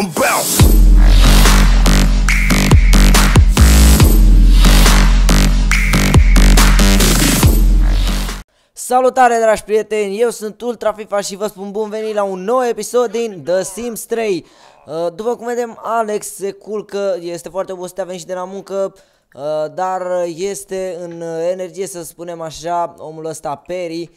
make them bounce. Salutare, dragi prieteni, eu sunt Ultra FIFA și vă spun bun venit la un nou episod din The Sims 3. După cum vedem, Alex se culcă, este foarte obosit, a venit și de la muncă, dar este în energie, să spunem așa, omul ăsta Peri.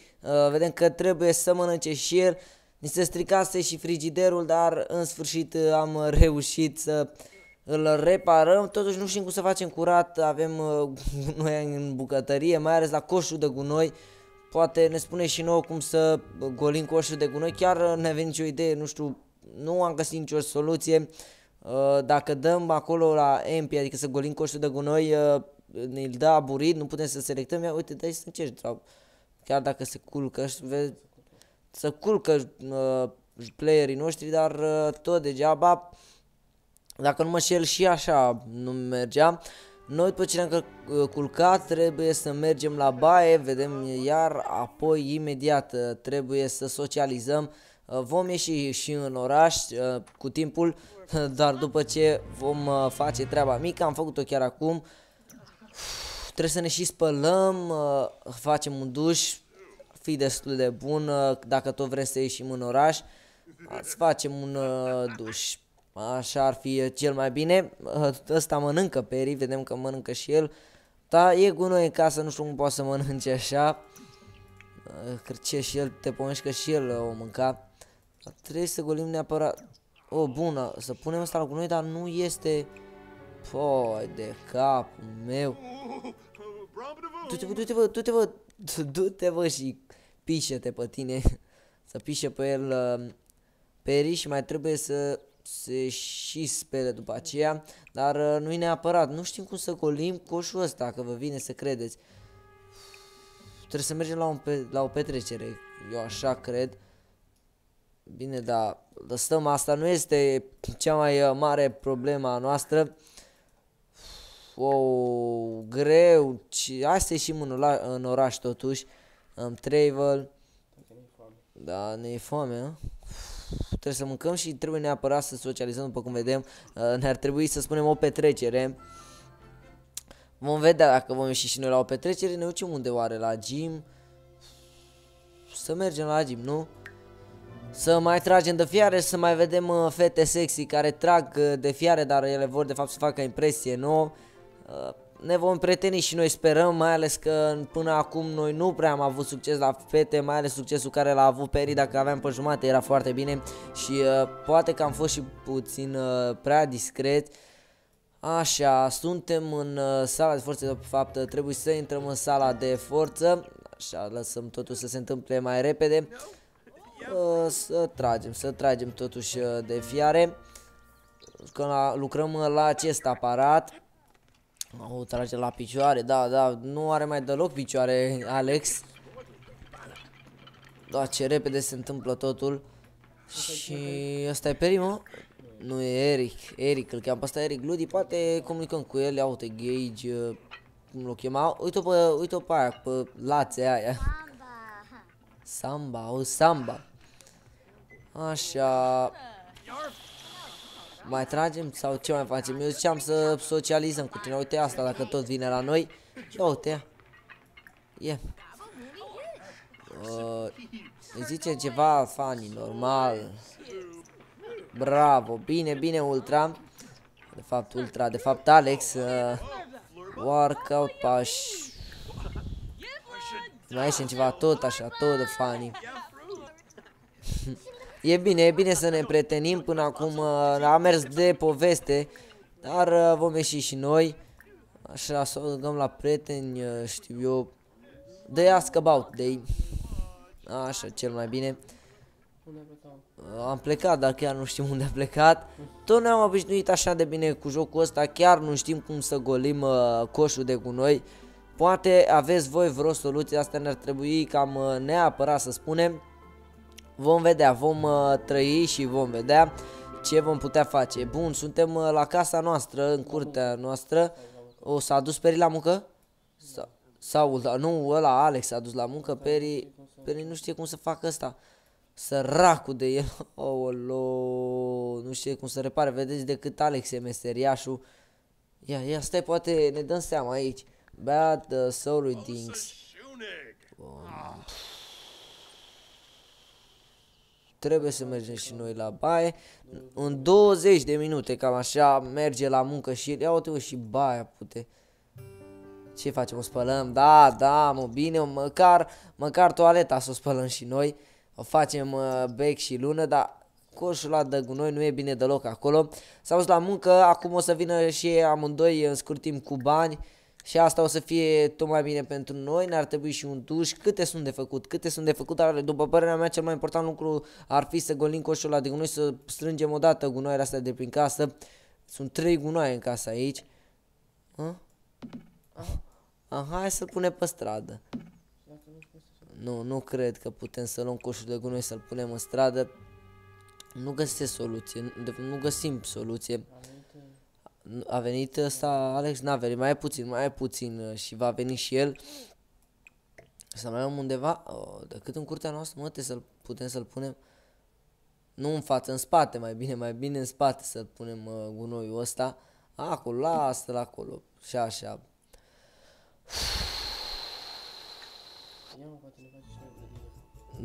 Vedem că trebuie să mănânce și el. Ni se stricase și frigiderul, dar în sfârșit am reușit să îl reparăm. Totuși nu știm cum să facem curat, avem gunoi în bucătărie, mai ales la coșul de gunoi. Poate ne spune și nouă cum să golim coșul de gunoi, chiar nu avem nicio idee, nu știu, nu am găsit nicio soluție. Dacă dăm acolo la MP, adică să golim coșul de gunoi, ne-l dă aburit, nu putem să selectăm. Ia uite, dai să încerci, chiar dacă se culcă, să culcă playerii noștri, dar tot degeaba. Dacă nu mă șel, și așa nu mergea. Noi după ce ne-am culcat trebuie să mergem la baie, vedem, iar apoi imediat trebuie să socializăm. Vom ieși și în oraș cu timpul, dar după ce vom face treaba mică, am făcut-o chiar acum. Trebuie să ne și spălăm, facem un duș, fi destul de bun dacă tot vrem să ieșim în oraș. Să facem un duș. Așa ar fi cel mai bine. Ăsta mănâncă Peri, vedem că mănâncă și el. Da, e gunoi în casă, nu știu cum poate să mănânce așa. Crăcie și el, te pomenești că și el o mânca. Trebuie să golim neapărat. O, bună, să punem asta la gunoi, dar nu este... Păi, de capul meu. Du-te, vă, și pișe-te pe tine. Să pișe pe el Peri și mai trebuie să... se și spele după aceea, dar nu-i neapărat, nu știm cum să golim coșul ăsta, că vă vine să credeți. Trebuie să mergem la o petrecere, eu așa cred. Bine, dar lăsăm asta, nu este cea mai mare problema noastră. Wow, greu, hai să ieșim în oraș totuși, în travel. Da, ne e foame, nu? Trebuie să mâncăm și trebuie neapărat să socializăm, după cum vedem. Ne-ar trebui să spunem o petrecere. Vom vedea dacă vom ieși și noi la o petrecere. Ne ducem unde oare? La gym? Să mergem la gym, nu? Să mai tragem de fiare, să mai vedem fete sexy care trag de fiare, dar ele vor de fapt să facă impresie nouă. Ne vom preteni și noi, sperăm, mai ales că până acum noi nu prea am avut succes la fete, mai ales succesul care l-a avut Peri, dacă aveam pe jumate era foarte bine și poate că am fost și puțin prea discret. Așa, suntem în sala de forță, de fapt trebuie să intrăm în sala de forță, așa, lăsăm totul să se întâmple mai repede, să tragem totuși de fiare, că lucrăm la acest aparat. O trage la picioare, da, nu are mai deloc picioare Alex. Da, ce repede se întâmplă totul. Și ăsta e Peri, mă? Nu, e Eric, îl cheamă pe ăsta Eric Ludi, poate comunicăm cu el, uite, Gage, cum l-o chema, uite-o pe aia, pe lațea aia. Samba. Așa... Mai tragem sau ce mai facem? Eu ziceam să socializăm cu tine. Uite asta, dacă tot vine la noi. Ia uite. Ia. Zice ceva funny, normal. Bravo, bine Ultra. De fapt Alex. Workout pași. Mai ieșim ceva tot așa, tot de funny. E bine să ne pretenim, până acum a mers de poveste, dar vom ieși și noi. Așa, să o dăm la prieteni, știu eu, de Ask About Day. Așa, cel mai bine. Am plecat, dar chiar nu știm unde a plecat. Tot ne-am obișnuit așa de bine cu jocul ăsta, chiar nu știm cum să golim coșul de gunoi. Poate aveți voi vreo soluție, asta ne-ar trebui cam neapărat să spunem. Vom vedea, vom trăi și vom vedea ce vom putea face. Bun, suntem la casa noastră, în curtea noastră. O, s-a dus Peri la muncă? Sau, nu, ăla Alex s-a dus la muncă, Peri nu știe cum să facă asta. Săracul de el. Oolo, nu știu cum să repare. Vedeți decât Alex e meseriașul. Ia, stai, poate ne dăm seama aici. Bad soul dings. Trebuie să mergem și noi la baie. În 20 de minute, cam așa, merge la muncă și ia uite și baia pute. Ce facem? O spălăm? Da, mă, bine, măcar toaleta să o spălăm și noi. O facem bec și lună, dar coșul ăla de gunoi nu e bine deloc acolo. S-a dus la muncă, acum o să vină și amândoi în scurt timp cu bani. Și asta o să fie tot mai bine pentru noi, ne-ar trebui și un duș. Câte sunt de făcut, dar după părerea mea cel mai important lucru ar fi să golim coșul ăla de gunoi, să strângem odată gunoaiele astea de prin casă. Sunt 3 gunoaie în casă aici. Hai să-l punem pe stradă. Nu cred că putem să luăm coșul de gunoi să-l punem în stradă. Nu găsim soluție. A venit ăsta, Alex? N-a venit, mai e puțin și va veni și el. Să mai luăm undeva, decât în curtea noastră, mă, putem să-l punem. Nu în față, în spate, mai bine în spate să-l punem gunoiul ăsta. Acolo, lasă-l acolo, și așa.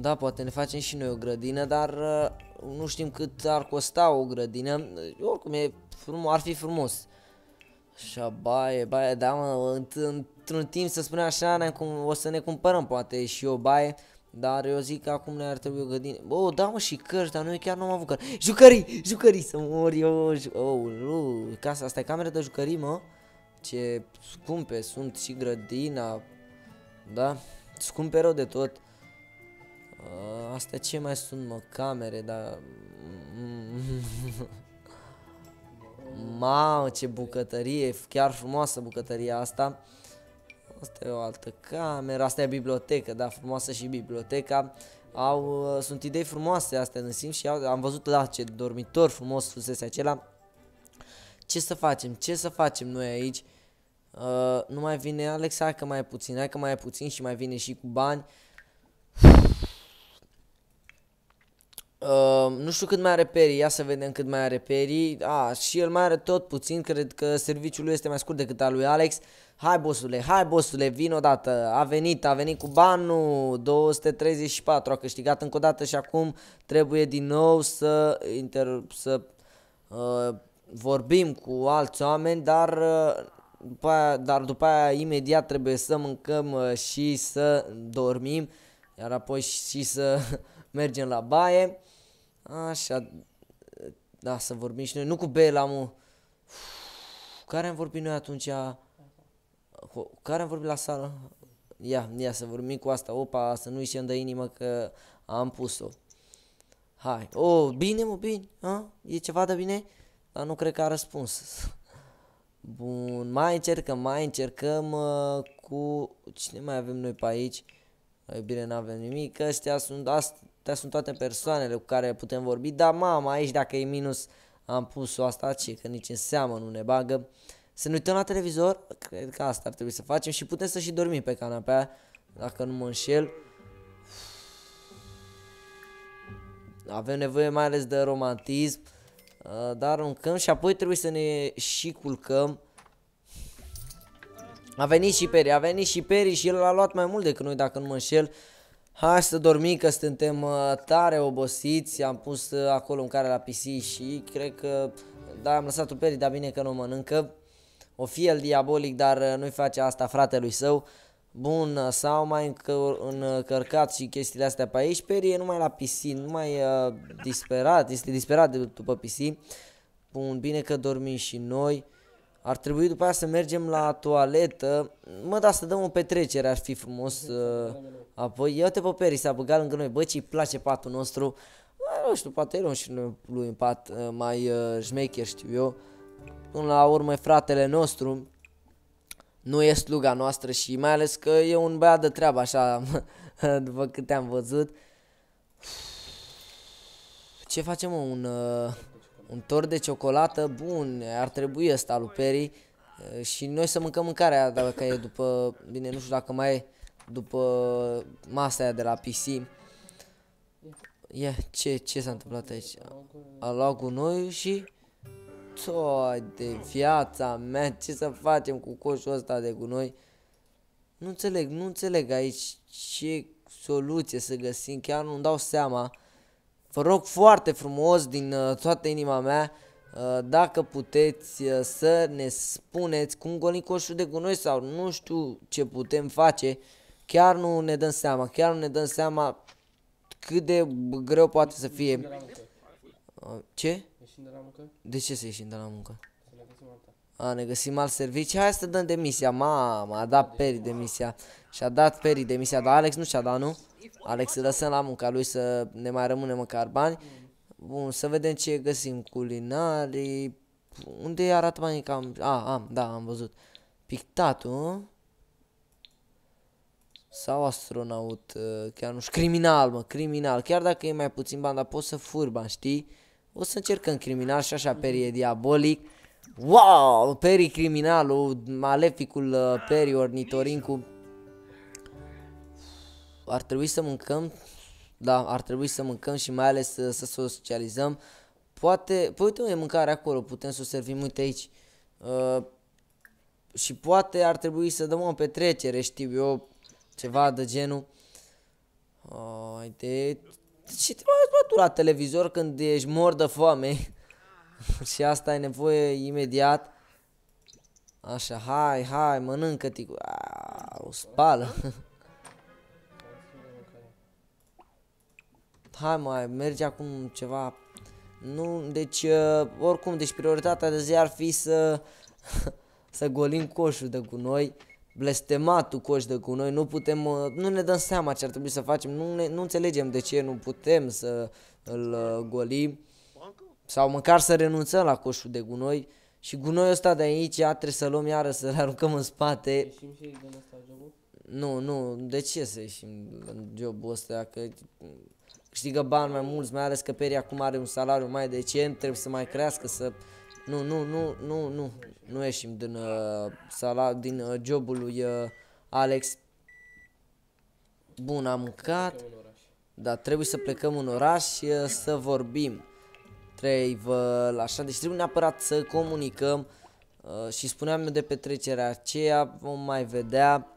Da, poate ne facem și noi o grădină, dar nu știm cât ar costa o grădină. Oricum e frumos, ar fi frumos. Așa, baie, da mă, într-un timp să spunem așa, o să ne cumpărăm poate și o baie. Dar eu zic că acum ne-ar trebui o grădină. Oh, da mă, și cărți, dar noi chiar nu am avut cărți. Jucării, să mor eu. Casa asta e camera de jucării, mă. Ce scumpe sunt și grădina. Da, scumpe rău de tot. Astea ce mai sunt, mă, camere, dar... Mamă, ce bucătărie, chiar frumoasă bucătăria asta. Asta e o altă cameră, asta e bibliotecă, da, frumoasă și biblioteca. Sunt idei frumoase astea în Sims și am văzut la ce dormitor frumos fusese acela. Ce să facem noi aici? Nu mai vine Alex, hai că mai e puțin și mai vine și cu bani. Nu știu cât mai are Peri, ia să vedem cât mai are Peri. Și el mai are tot puțin, cred că serviciul lui este mai scurt decât al lui Alex. Hai bossule, vin odată. A venit cu banul, 234, a câștigat încă o dată și acum trebuie din nou să vorbim cu alți oameni, dar după aia imediat trebuie să mâncăm și să dormim, iar apoi și să mergem la baie. Așa, da, să vorbim și noi, nu cu Bella, mă. Care am vorbit noi atunci? Care am vorbit la sală? Ia să vorbim cu asta, opa, să nu-i se-mi dă inima că am pus-o. Hai, bine mă, bine, e ceva de bine? Dar nu cred că a răspuns. Bun, mai încercăm cu... Cine mai avem noi pe aici? La iubire n-avem nimic, astea sunt toate persoanele cu care putem vorbi. Dar mama, aici dacă e minus, am pus-o asta, ce, că nici în seamă nu ne bagă. Să ne uităm la televizor, cred că asta ar trebui să facem și putem să și dormim pe canapea, dacă nu mă înșel. Avem nevoie mai ales de romantism, dar aruncăm și apoi trebuie să ne și culcăm. A venit și Peri și el l-a luat mai mult decât noi, dacă nu mă înșel. Hai să dormim că suntem tare obosiți. Am pus acolo în care la PC și cred că... Da, am lăsat-o Peri, dar bine că nu mănâncă. O fi el diabolic, dar nu-i face asta fratelui său. Bun, s-au mai încărcat și chestiile astea pe aici. Peri e numai la PC, este disperat după PC. Bun, bine că dormim și noi. Ar trebui după aia să mergem la toaletă. Mă, da, să dăm o petrecere, ar fi frumos. Apoi, ia uite pe Peri, s-a băgat lângă noi. Bă, ce-i place patul nostru. Nu știu, poate e și lui în pat mai șmecher, știu eu. Până la urmă e fratele nostru. Nu e sluga noastră și mai ales că e un băiat de treabă, așa, după câte am văzut. Ce facem, mă, un tort de ciocolată? Bun, ar trebui ăsta lui Peri. Și noi să mâncăm mâncarea, dacă e după... Bine, nu știu dacă mai e după masa aia de la PC. Ia, ce s-a întâmplat aici? A luat gunoiul și... Toi de viața mea, ce să facem cu coșul ăsta de gunoi? Nu înțeleg, aici ce soluție să găsim, chiar nu-mi dau seama. Vă rog foarte frumos, din toată inima mea, dacă puteți să ne spuneți cum golim coșul de gunoi sau nu știu ce putem face. Chiar nu ne dăm seama, cât de greu poate să fie. Ce? Ieșim de la muncă? De ce să ieșim de la muncă? Să ne găsim alta. A, ne găsim alt serviciu. Hai să dăm demisia. Mama, a dat Peri demisia. Și-a dat Peri demisia, dar Alex nu și-a dat, nu? Alex, să lăsăm la munca lui să ne mai rămâne măcar bani. Bun, să vedem ce găsim. Culinarii. Unde arată mai cam... A, am, da, am văzut. Pictatul. Sau astronaut, chiar nu știu. Criminal, mă, criminal. Chiar dacă e mai puțin bani, dar poți să furi bani, știi? O să încercăm criminal și așa. Peri e diabolic. Wow! Peri criminalul, maleficul Peri ornitorincul. Ar trebui să mâncăm. Da, ar trebui să mâncăm și mai ales să socializăm. Poate, păi uite, e mâncare acolo, putem să o servim, uite aici. Și poate ar trebui să dăm o petrecere, știu eu, ceva de genul. Uite... Și te mai tu la televizor când ești mor de foame. Și asta ai nevoie imediat. Așa, hai, hai, mănâncă ticu. O spală. Hai, mai merge acum ceva. Nu, deci oricum, deci prioritatea de zi ar fi să să golim coșul de gunoi. Blestematul coș de gunoi, nu putem, nu ne dăm seama ce ar trebui să facem, nu înțelegem de ce nu putem să îl golim sau măcar să renunțăm la coșul de gunoi. Și gunoiul ăsta de aici trebuie să luăm iară, să-l aruncăm în spate. Ieșim și din ăsta jobul? Nu, de ce să ieșim în jobul ăsta, că câștigă bani mai mulți, mai ales că Peri acum are un salariu mai decent, trebuie să mai crească, să... Nu ieșim din jobul lui Alex. Bun, am mâncat. Dar trebuie să plecăm în oraș și să vorbim. Așa, deci trebuie neapărat să comunicăm. Și spuneam eu de petrecerea aceea, vom mai vedea.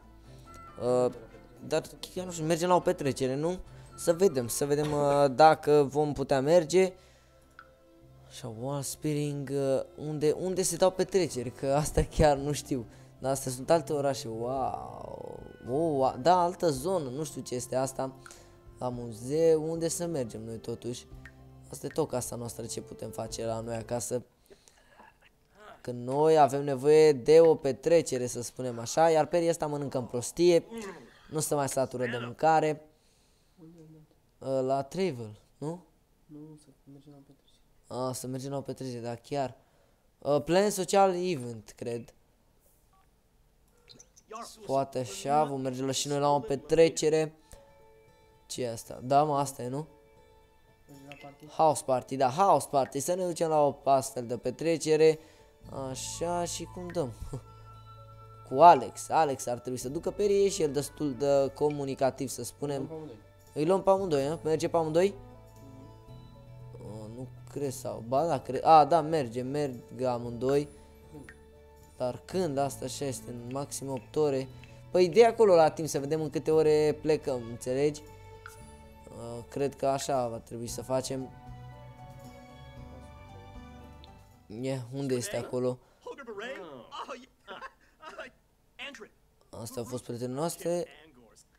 Dar chiar nu știu, mergem la o petrecere, nu? Să vedem, dacă vom putea merge. Așa, wall spearing, unde se dau petreceri, că asta chiar nu știu. Dar astea sunt alte orașe, wow, da, altă zonă, nu știu ce este asta. La muzeu, unde să mergem noi totuși? Asta e tot casa noastră, ce putem face la noi acasă. Că noi avem nevoie de o petrecere, să spunem așa, iar Peri ăsta mănâncă în prostie. Nu se mai satură de mâncare. La travel, nu? Nu, să mergem la petrecere. Să mergem la o petrecere, dar chiar plan social event, cred. Poate așa, vom merge și noi la o petrecere. Ce e asta? Da, mă, asta e, nu? House party, da, house party. Să ne ducem la o astfel de petrecere. Așa, și cum dăm? Cu Alex, ar trebui să ducă Peri și el destul de comunicativ, să spunem. Îi luăm pe amândoi, nu? Merge pe amândoi? Cred sau, ba da, cred, a, da, merg amândoi. Dar când? Asta așa este, în maxim 8 ore. Păi de acolo la timp, să vedem în câte ore plecăm, înțelegi? Cred că așa va trebui să facem. Unde este acolo? Asta au fost prietenii noastre.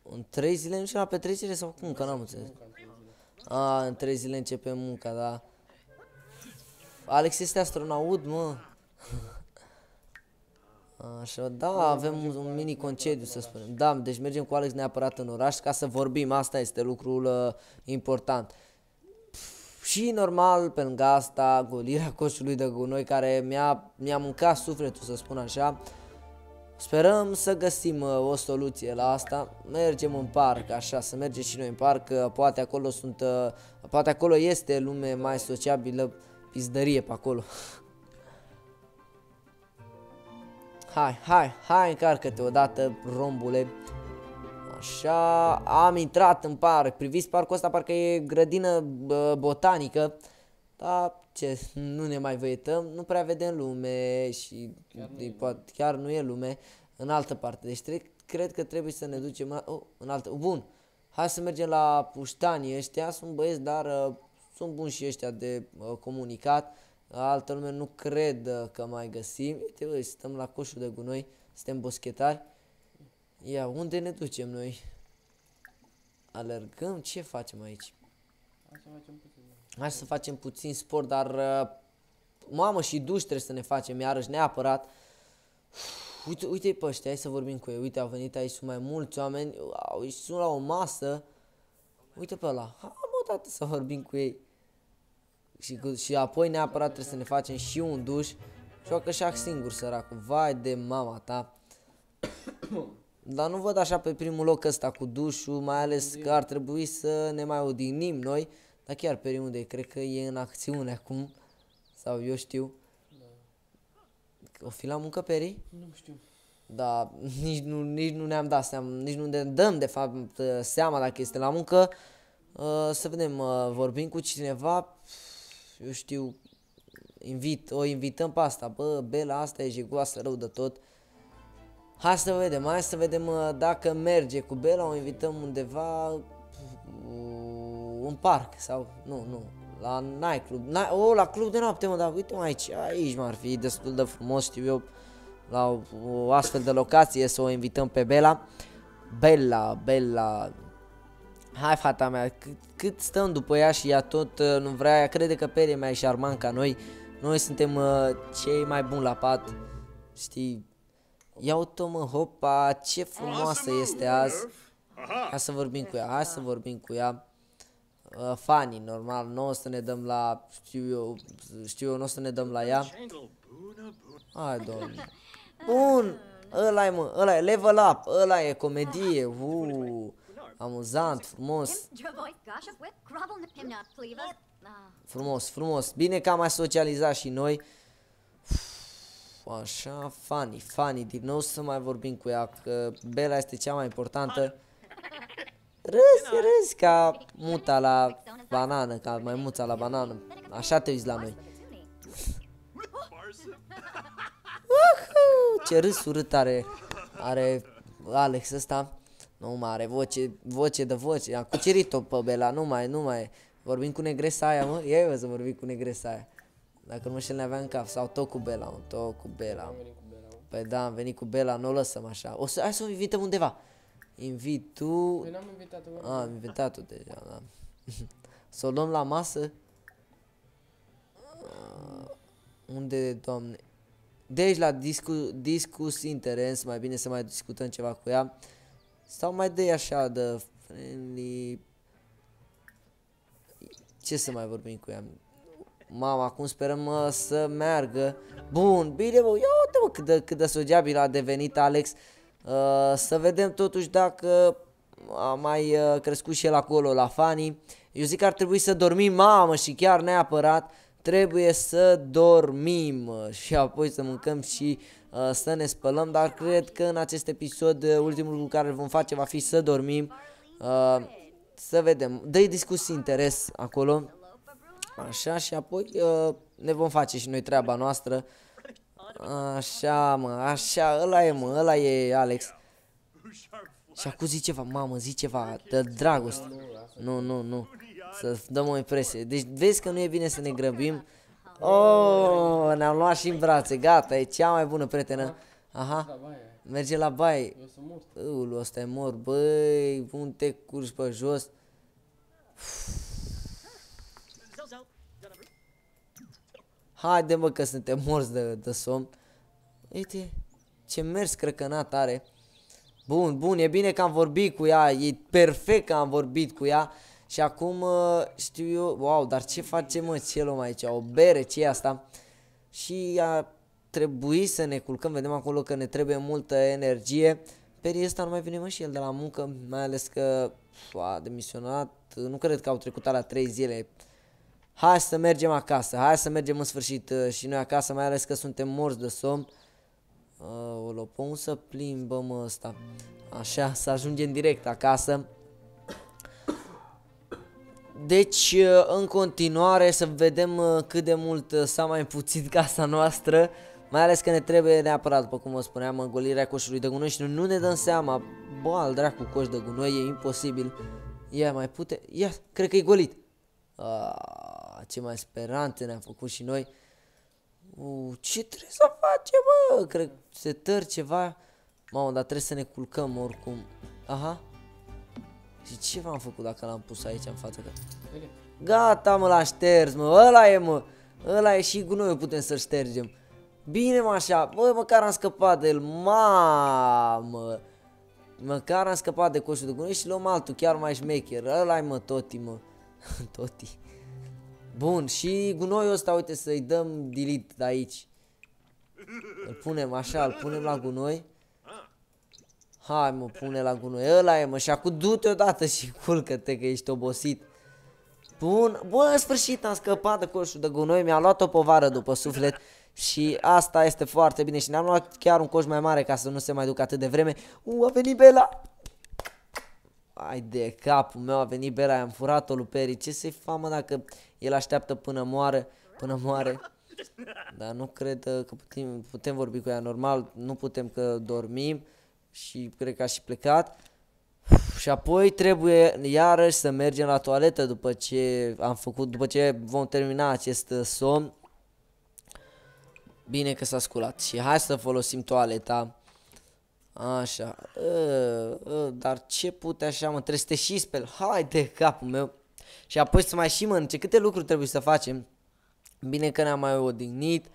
În 3 zile nu știu la petrecere sau cum, că n-am înțeles. A, în 3 zile începe munca, da. Alex este astronaut, mă. Așa, da, avem un mini concediu, să spunem. Da, deci mergem cu Alex neapărat în oraș ca să vorbim, asta este lucrul important. Și normal, pe lângă asta, golirea coșului de gunoi care mi-a mâncat sufletul, să spun așa. Sperăm să găsim o soluție la asta. Mergem în parc, așa, să mergem și noi în parc, poate acolo sunt, poate acolo este lume mai sociabilă. Pizdărie pe acolo. Hai, încarcă-te odată, rombule. Așa, am intrat în parc. Priviți parcul ăsta, parcă e grădină botanică. Dar ce, nu ne mai văităm, nu prea vedem lume și chiar nu e lume în altă parte. Deci cred că trebuie să ne ducem în altă. Bun, hai să mergem la puștanii ăștia. Sunt băieți, dar sunt buni și ăștia de comunicat. Altă lume nu cred că mai găsim. Uite, bă, stăm la coșul de gunoi, suntem boschetari. Ia, unde ne ducem noi? Alergăm? Ce facem aici? Hai să facem puțin sport, dar... mamă, și duș trebuie să ne facem iarăși neapărat. Uite-i pe ăștia, hai să vorbim cu ei. Uite, au venit aici, sunt mai mulți oameni. Au, sunt la o masă. Uite pe ăla. Hai, mă, tată, să vorbim cu ei. Și apoi neapărat trebuie să ne facem și un duș. Joacă șah singur, săracul. Vai de mama ta. Dar nu văd așa pe primul loc ăsta cu dușul, mai ales că ar trebui să ne mai odihnim noi. Dar chiar Peri unde e? Cred că e în acțiune acum. Sau eu știu. O fi la muncă, Peri? Nu știu. Dar nici nu ne-am dat seama, nici nu ne dăm de fapt seama dacă este la muncă. Să vedem, vorbim cu cineva. Eu știu, o invităm pe asta. Bă, Bella asta e jegoasă rău de tot. Hai să vedem, dacă merge cu Bella, o invităm undeva în parc sau, nu, la night club, la club de noapte, mă, dar uite-mă aici m-ar fi destul de frumos, știu eu, la o astfel de locație să o invităm pe Bella. Bella, hai fata mea, cât stăm după ea și ea tot nu vrea, ea crede că Peri e mai șarmant ca noi, suntem cei mai buni la pat, știi. Ia uite-o, mă, hopa, ce frumoasă este azi. Hai să vorbim cu ea, Fani, normal, nu o să ne dăm la, știu eu, nu o să ne dăm la ea. Hai, domnule. Bun, ăla-i, mă, ăla-i, level up, ăla e comedie, amuzant, frumos. Frumos, bine că am mai socializat și noi. Așa, Fanny, din nou să mai vorbim cu ea, că Bella este cea mai importantă. Râzi ca muta la banană, ca maimuța la banană. Așa te uiți la noi. Ce râs urât are Alex ăsta. Nu mai are voce de voce. A cucerit-o pe Bella, nu mai. Vorbim cu negresa aia, mă. Ia eu să vorbim cu negresa aia. Dacă nu mă știu, ne avea în cap. Sau tot cu Bella, Păi da, am venit cu Bella, nu o lăsăm așa. Hai să o invităm undeva. Invit tu... Păi n-am invitat-o. Am invitat-o deja, da. Să o luăm la masă. Unde, doamne? Deci la discus interes, mai bine să mai discutăm ceva cu ea. Sau mai de așa, de friendly... Ce să mai vorbim cu ea? Mama, acum sperăm să meargă. Bun, bine, bă, ia uite, bă, cât de sociabil a devenit Alex. Să vedem totuși dacă a mai crescut și el acolo la Fanny. Eu zic că ar trebui să dormim, mamă, și chiar neapărat trebuie să dormim și apoi să mâncăm și să ne spălăm. Dar cred că în acest episod ultimul lucru care vom face va fi să dormim. Să vedem, dă-i discuții interes acolo. Așa, și apoi ne vom face și noi treaba noastră. Așa, mă, așa, ăla e Alex. Și acum zi ceva, mamă, zi ceva de dragoste. Nu, să dăm o impresie. Deci vezi că nu e bine să ne grăbim. Oh, ne-am luat și în brațe, gata, e cea mai bună prietenă. Aha, merge la baie. Ulu, ăsta e mor, băi, unde te curci pe jos. Haide, mă, că suntem morți de somn. Uite, ce mers crăcănat are. Bun, e bine că am vorbit cu ea. E perfect că am vorbit cu ea. Și acum, știu eu. Wow, dar ce facem, mă, ce luăm aici? O bere, ce e asta? Și a trebuit să ne culcăm. Vedem acolo că ne trebuie multă energie. Peri ăsta nu mai vine, mă, și el de la muncă. Mai ales că a demisionat. Nu cred că au trecut alea 3 zile. Hai să mergem acasă, hai să mergem în sfârșit și noi acasă, mai ales că suntem morți de somn. O lopom să plimbăm ăsta. Așa, să ajungem direct acasă. Deci, în continuare, să vedem cât de mult s-a mai împuțit casa noastră. Mai ales că ne trebuie neapărat, după cum vă spuneam, îngolirea coșului de gunoi și nu ne dăm seama. Bă, al dracu, coș de gunoi, e imposibil. Ia, mai pute... Ia, cred că e golit. A, ce mai speranțe ne-am făcut și noi. Ce trebuie să facem, mă? Cred că se tăr ceva. Mamă, dar trebuie să ne culcăm oricum. Aha. Și ce v-am făcut dacă l-am pus aici în față? Gata, mă, l-a șters, mă. Ăla e, mă. Ăla e și gunoiul, putem să-l ștergem. Bine, mă, așa. Băi, măcar am scăpat de el. Mamă. Măcar am scăpat de coșul de gunoi și luăm altul, chiar mai șmecher. Ăla-i, mă, Toti, mă. Toti. Bun, și gunoiul ăsta, uite, să-i dăm delete de aici. Îl punem așa, îl punem la gunoi. Hai, mă, pune la gunoi. Ăla e, mă, și acum du-te odată și culcă-te că ești obosit. Bun, bă, în sfârșit am scăpat de coșul de gunoi. Mi-a luat o povară după suflet. Și asta este foarte bine. Și ne-am luat chiar un coș mai mare ca să nu se mai ducă atât de vreme. A venit Bella. Ai de capul meu, a venit Bella, i-am furat-o lui Peri. Ce să-i fac, mă, dacă el așteaptă până moare, până moare. Dar nu cred că putem vorbi cu ea normal. Nu putem, că dormim. Și cred că a și plecat. Și apoi trebuie iarăși să mergem la toaletă după ce am făcut, după ce vom termina acest somn. Bine că s-a sculat. Și hai să folosim toaleta. Așa. Dar ce pute așa, mă? Trebuie să te și speli. Hai de capul meu. Și apoi să mai și mănânce. Câte lucruri trebuie să facem. Bine că ne-am mai odihnit.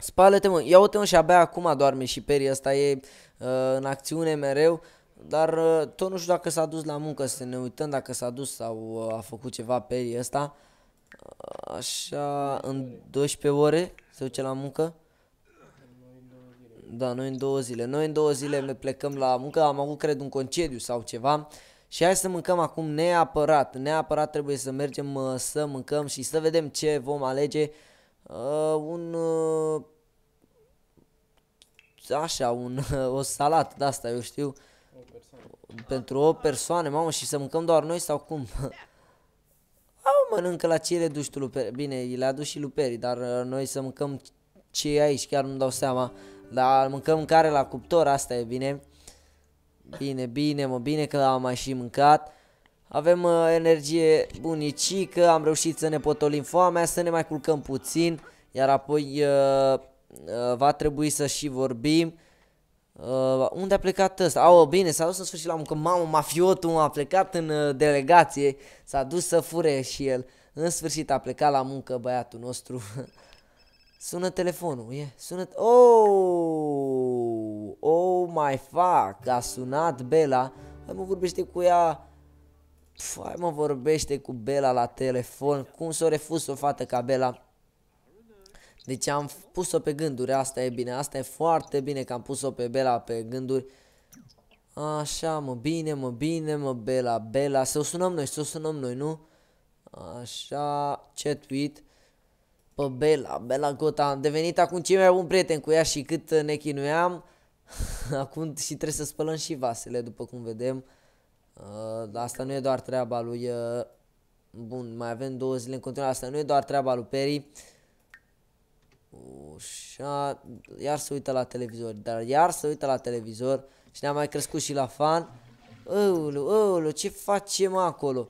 Spală-te, mă. Ia uite-mă, și abia acum doarme și Peri. Asta e în acțiune mereu. Dar tot nu știu dacă s-a dus la muncă. Să ne uităm dacă s-a dus sau a făcut ceva Peri ăsta. Așa, în 12 ore se duce la muncă. Da, noi în 2 zile. Noi în 2 zile ne plecăm la muncă. Am avut, cred, un concediu sau ceva. Și hai să mâncăm acum neapărat. Neapărat trebuie să mergem să mâncăm și să vedem ce vom alege. Așa, o salată de asta, eu știu. Pentru 8 persoane, mamă, și să mâncăm doar noi sau cum? Mănâncă la ce le duci tu, Luperi? Bine, le-a dus și Luperi, dar noi să mâncăm ce e aici, chiar nu-mi dau seama. Dar mâncăm care la cuptor, asta e bine. Bine, bine, mă, bine că am mai și mâncat. Avem energie bunicică, am reușit să ne potolim foamea, să ne mai culcăm puțin. Iar apoi va trebui să și vorbim. Unde a plecat ăsta? Au, bine, s-a dus în sfârșit la muncă. Mamă, mafiotul a plecat în delegație. S-a dus să fure și el. În sfârșit a plecat la muncă băiatul nostru. Sună telefonul, sună... Oh! Oh my fuck! A sunat Bella. Hai, mă, vorbește cu ea. Pf, hai, mă, vorbește cu Bella la telefon. Cum s-o refuz o fată ca Bella? Deci am pus-o pe gânduri, asta e bine, asta e foarte bine că am pus-o pe Bella pe gânduri. Așa, mă, bine, mă, bine, mă, Bella, Bella, să o sunăm noi, să o sunăm noi, nu? Așa, ce tweet. Pă, Bella, Bella Goth, am devenit acum cei mai buni prieteni cu ea și cât ne chinuiam. Acum și trebuie să spălăm și vasele, după cum vedem. Asta nu e doar treaba lui... Bun, mai avem 2 zile în continuare, asta nu e doar treaba lui Peri. Ușa, iar se uită la televizor, dar iar se uită la televizor și ne-a mai crescut și la fan. Ăulu, ce facem acolo?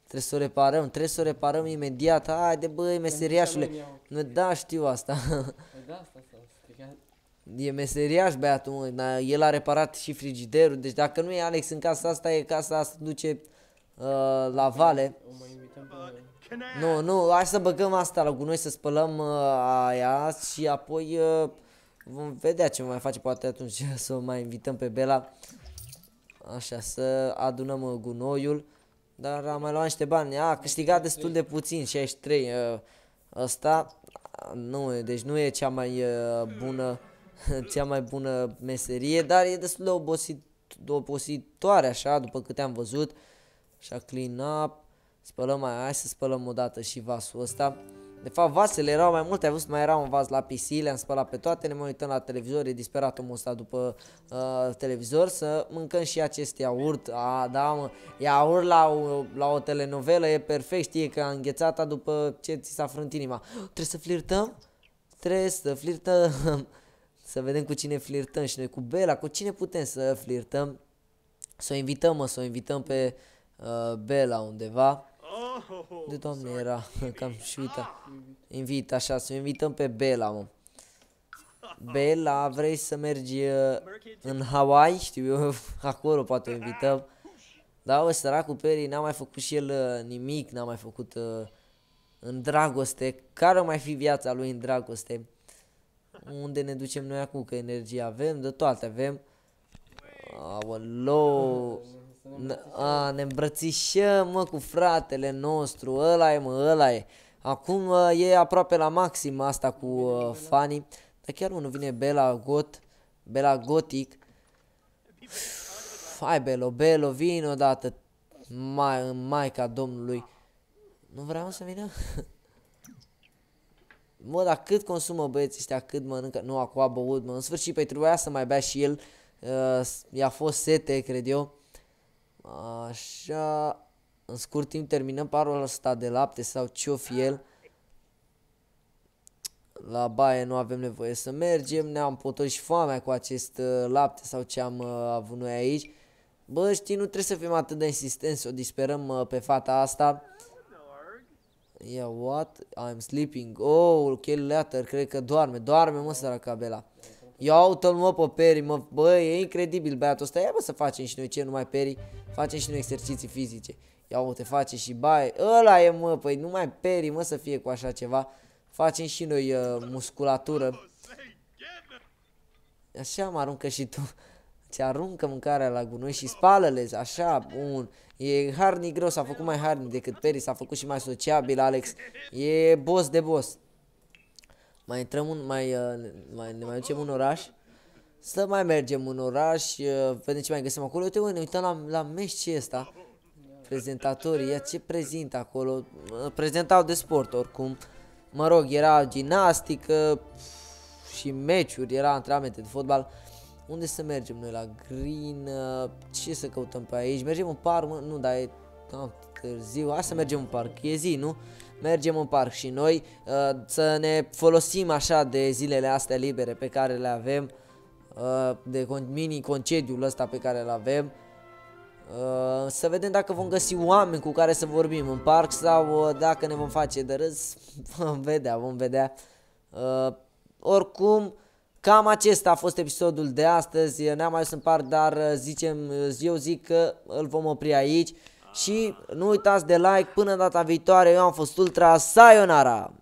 Trebuie să o reparăm, trebuie să o reparăm imediat. Haide, băi, meseriașule. Da, știu asta. E meseriaș băiatul, mă. El a reparat și frigiderul. Deci dacă nu e Alex în casa asta, e casa asta, duce la vale. Nu, nu, hai să băgăm asta la gunoi, să spălăm aia și apoi vom vedea ce mai face, poate atunci să o mai invităm pe Bella. Așa, să adunăm gunoiul, dar am mai luat niște bani, a câștigat destul de puțin, 63, asta nu, deci nu e cea mai bună, cea mai bună meserie, dar e destul de obositoare așa, după câte am văzut. Așa, clean up. Spălăm aia, hai să spălăm odată și vasul ăsta. De fapt, vasele erau mai multe, ai văzut, mai era un vas la PC, le-am spălat pe toate, ne mai uităm la televizor, e disperat omul ăsta după televizor, să mâncăm și acest iaurt. A, da, mă, iaurt la o telenovelă e perfect, știe că a înghețat-a după ce ți s-a frânt inima. Trebuie să flirtăm? Trebuie să flirtăm. Să vedem cu cine flirtăm și noi, cu Bella, cu cine putem să flirtăm. Să o invităm, mă, să o invităm pe Bella undeva. De doamne, era cam și uita. Invit, așa, să o invităm pe Bella, mă. Bella, vrei să mergi în Hawaii? Știu eu, acolo poate o invităm. Da, o săracul Peri n-a mai făcut și el nimic, n-a mai făcut în dragoste. Care o mai fi viața lui în dragoste? Unde ne ducem noi acum? Că energie avem, de toate avem. Aoleu, ne îmbrățișăm, mă, cu fratele nostru. Ăla e, mă, ăla e. Acum e aproape la maxim asta cu fanii. Dar chiar, mă, nu vine Bella Goth, Bella Gothic. Hai, Belo, Belo, vin odată, maica Domnului. Nu vreau să vină? Mă, dar cât consumă băieții ăștia, cât mănâncă. Nu, acum a băut, mă. În sfârșit, pe trebuia să mai bea și el. I-a fost sete, cred eu. Așa. În scurt timp terminăm parul ăsta de lapte sau ce-o fi el. La baie nu avem nevoie să mergem. Ne-am potolit și foamea cu acest lapte sau ce am avut noi aici. Bă, știi, nu trebuie să fim atât de insistenți. O disperăm pe fata asta. Yeah, what? I'm sleeping. Oh, Kelly Leather, cred că doarme. Doarme, mă, săraca Bella. Ia uite-l, mă, pe Peri, mă. Bă, e incredibil băiatul ăsta. Ia, bă, să facem și noi, ce numai Peri. Facem și noi exerciții fizice. Ia uite, face și baie. Ăla e, mă, păi numai Peri, mă, să fie cu așa ceva. Facem și noi musculatură. Așa, mă, aruncă și tu. Ți aruncă mâncarea la gunoi și spală-le, așa, bun. E harnic greu, s-a făcut mai harnic decât Peri, s-a făcut și mai sociabil Alex. E boss de boss. Mai intrăm, ne mai ducem în oraș. Să mai mergem în oraș, vedem ce mai găsim acolo. Uite, mă, ne uităm la meci ce ăsta. Prezentatorii, ia ce prezintă acolo. Prezentau de sport, oricum. Mă rog, era gimnastică și meciuri, era antrenamente de fotbal. Unde să mergem noi? La green? Ce să căutăm pe aici? Mergem în parc? Nu, dar e cam târziu. Hai să mergem în parc. E zi, nu? Mergem în parc și noi. Să ne folosim așa de zilele astea libere pe care le avem. De mini-concediul ăsta pe care le avem. Să vedem dacă vom găsi oameni cu care să vorbim în parc sau dacă ne vom face de râs. Vom vedea, vom vedea. Oricum... Cam acesta a fost episodul de astăzi, ne-am ajuns în parc, dar eu zic că îl vom opri aici și nu uitați de like, până data viitoare, eu am fost Ultra, sayonara!